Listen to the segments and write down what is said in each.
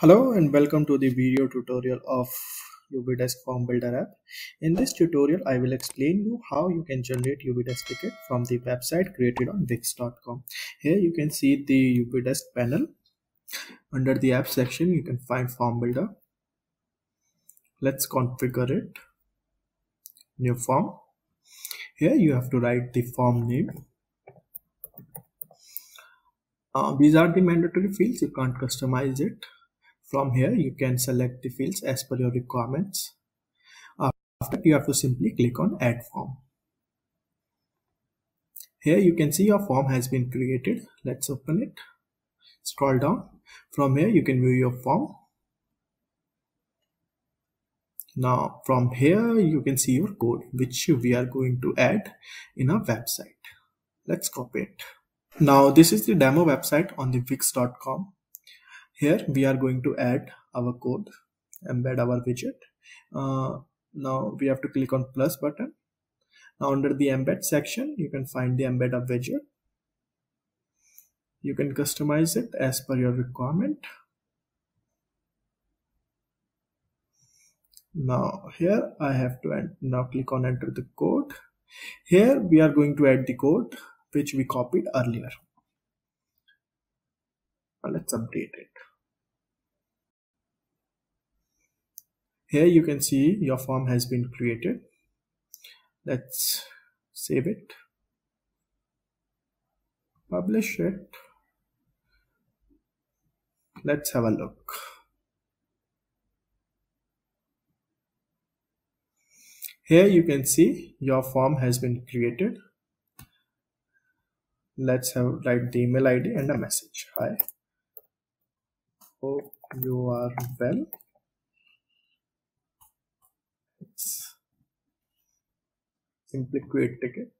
Hello and welcome to the video tutorial of UVdesk Form Builder app. In this tutorial, I will explain you how you can generate UVdesk ticket from the website created on Wix.com. Here you can see the UVdesk panel. Under the app section, you can find Form Builder. Let's configure it. New form. Here you have to write the form name. These are the mandatory fields, you can't customize it. From here, you can select the fields as per your requirements. After, you have to simply click on Add Form. Here you can see your form has been created. Let's open it. Scroll down. From here, you can view your form. Now, from here, you can see your code, which we are going to add in our website. Let's copy it. Now, this is the demo website on the Wix.com. Here we are going to add our code, embed our widget. Now we have to click on plus button. Now under the embed section, you can find the embed a widget. You can customize it as per your requirement. Now here I have to now click on enter the code. Here we are going to add the code which we copied earlier. Let's update it. Here you can see your form has been created. Let's save it, publish it. Let's have a look. Here you can see your form has been created. Let's write the email ID and a message. Hi, hope you are well. Let's simply create ticket.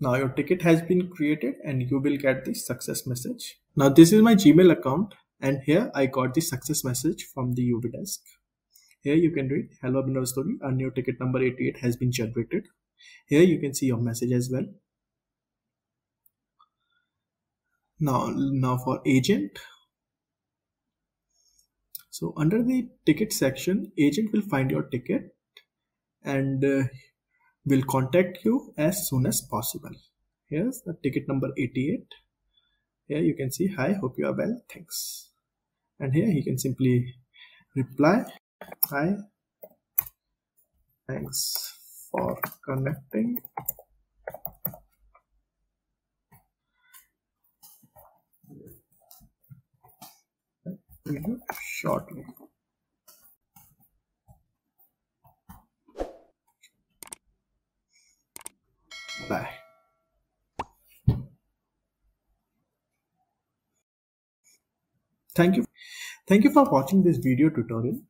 Now your ticket has been created and you will get the success message. Now this is my Gmail account and here I got the success message from the UVdesk. Here you can read, hello Abhinav Story, a new ticket number 88 has been generated. Here you can see your message as well. Now for agent. So under the ticket section, agent will find your ticket and will contact you as soon as possible. Here's the ticket number 88. Here you can see, hi, hope you are well, thanks. And here you can simply reply. Hi, thanks for connecting. We'll do shortly. Bye. Thank you for watching this video tutorial.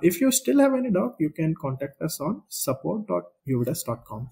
If you still have any doubt, you can contact us on support.uvdesk.com.